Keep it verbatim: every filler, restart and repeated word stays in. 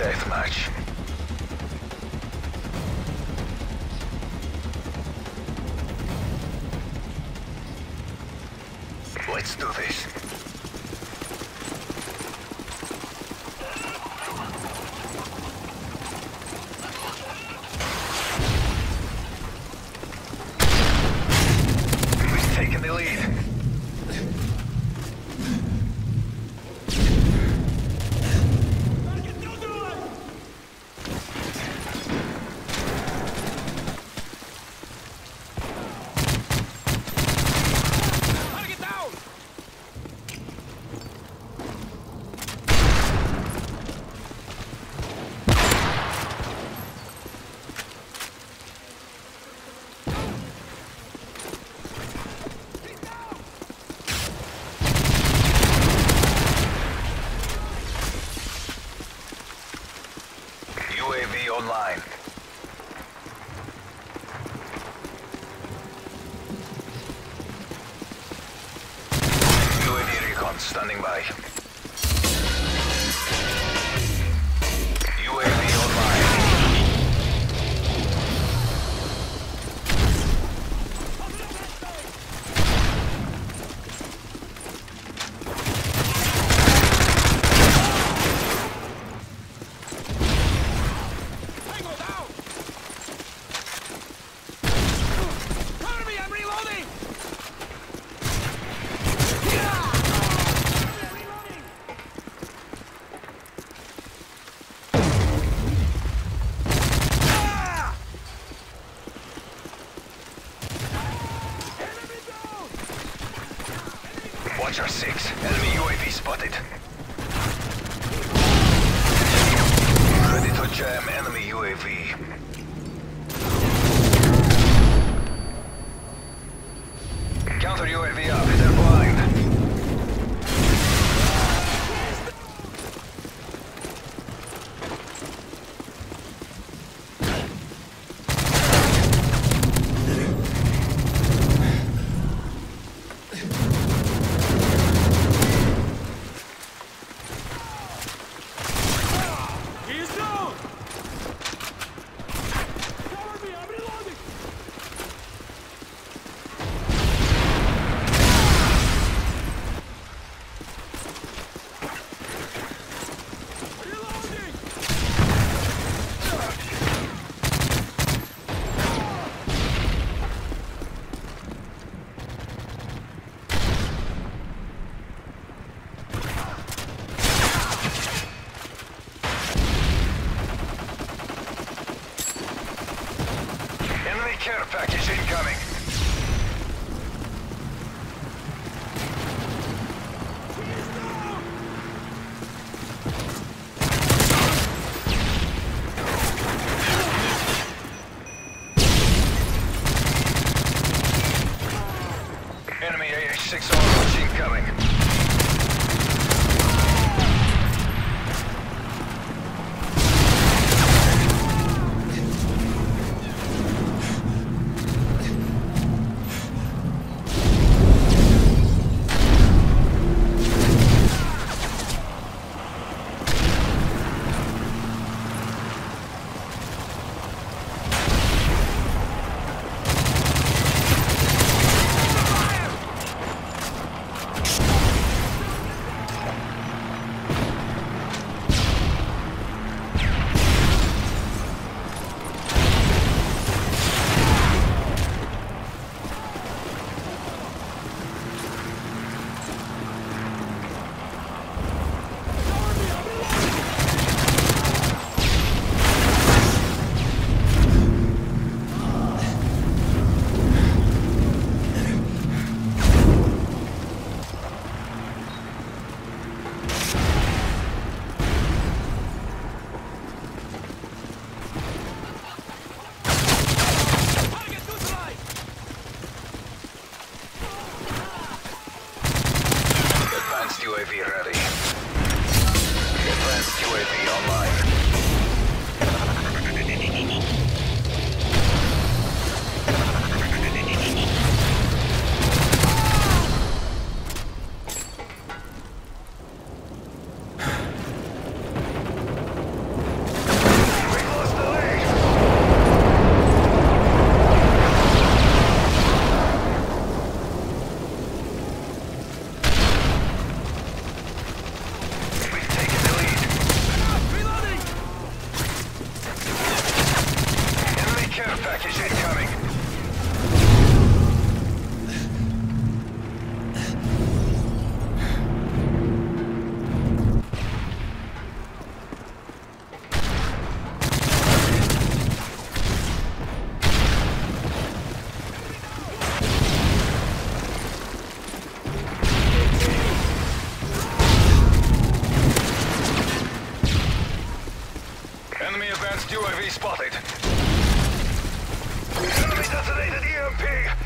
deathmatch. Let's do this. We've taken the lead. Online. U A V recon standing by. U A V online. Watcher six, enemy U A V spotted. Ready to jam enemy U A V. Counter U A V up, they're blind. Care package incoming. Enemy A H six onwards incoming. P.